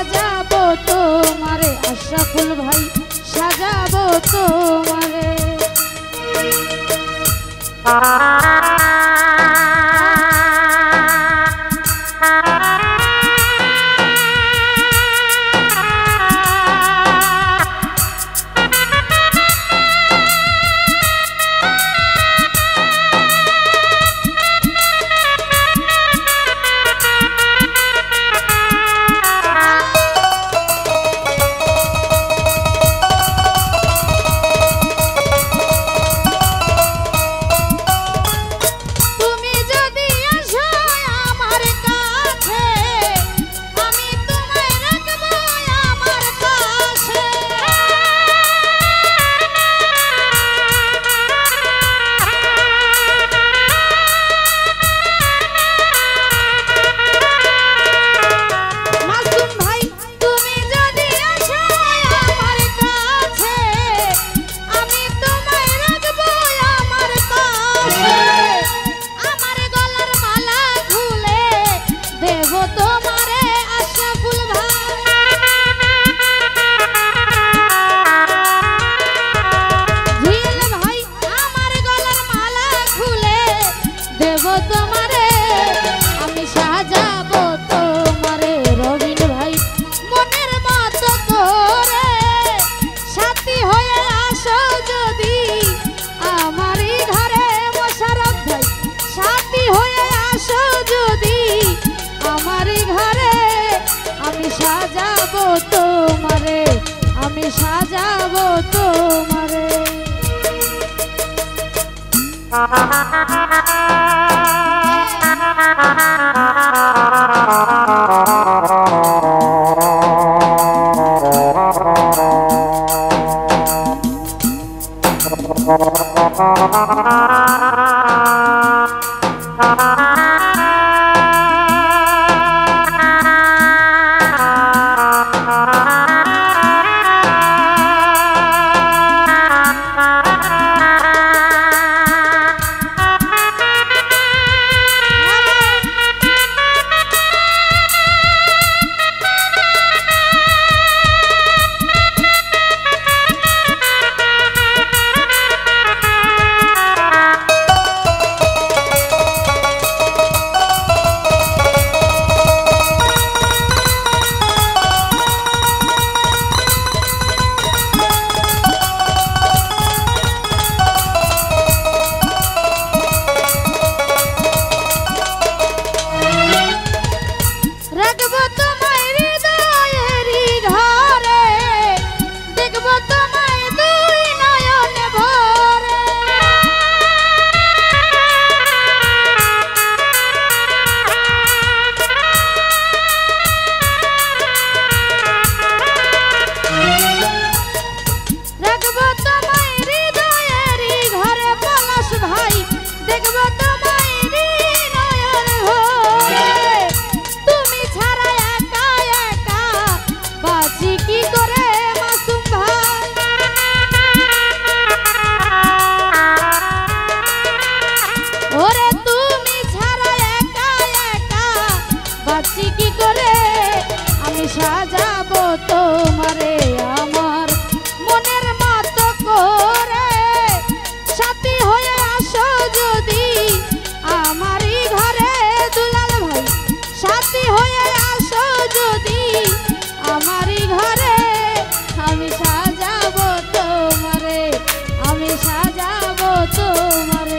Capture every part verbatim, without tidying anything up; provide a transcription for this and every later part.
সাজাবো তোমারে আশরাফুল ভাই সাজাবো তোমারে সাজাবো তোমারে আমি সাজাবো তোমারে সাজাবো তোমারে আমার মনের মতো করে সাথী হয়ে আসো যদি আমারই ঘরে দুলাল ভাই সাথী হয়ে আসো যদি আমারই ঘরে আমি সাজাবো তোমারে আমি সাজাবো তোমারে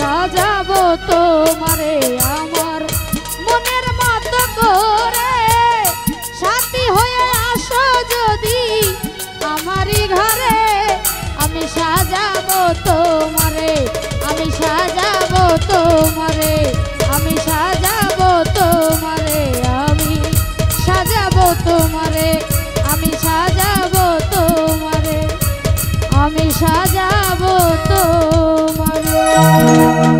সাজাবো তোমারে আমার মনের মতো করে সাথী হয়ে আসো যদি আমারই ঘরে আমি সাজাবো তোমারে আমি সাজাবো তোমারে আমি সাজাবো তোমারে আমি সাজাবো তোমারে আমি সাজাবো তোমারে আমি সাজাবো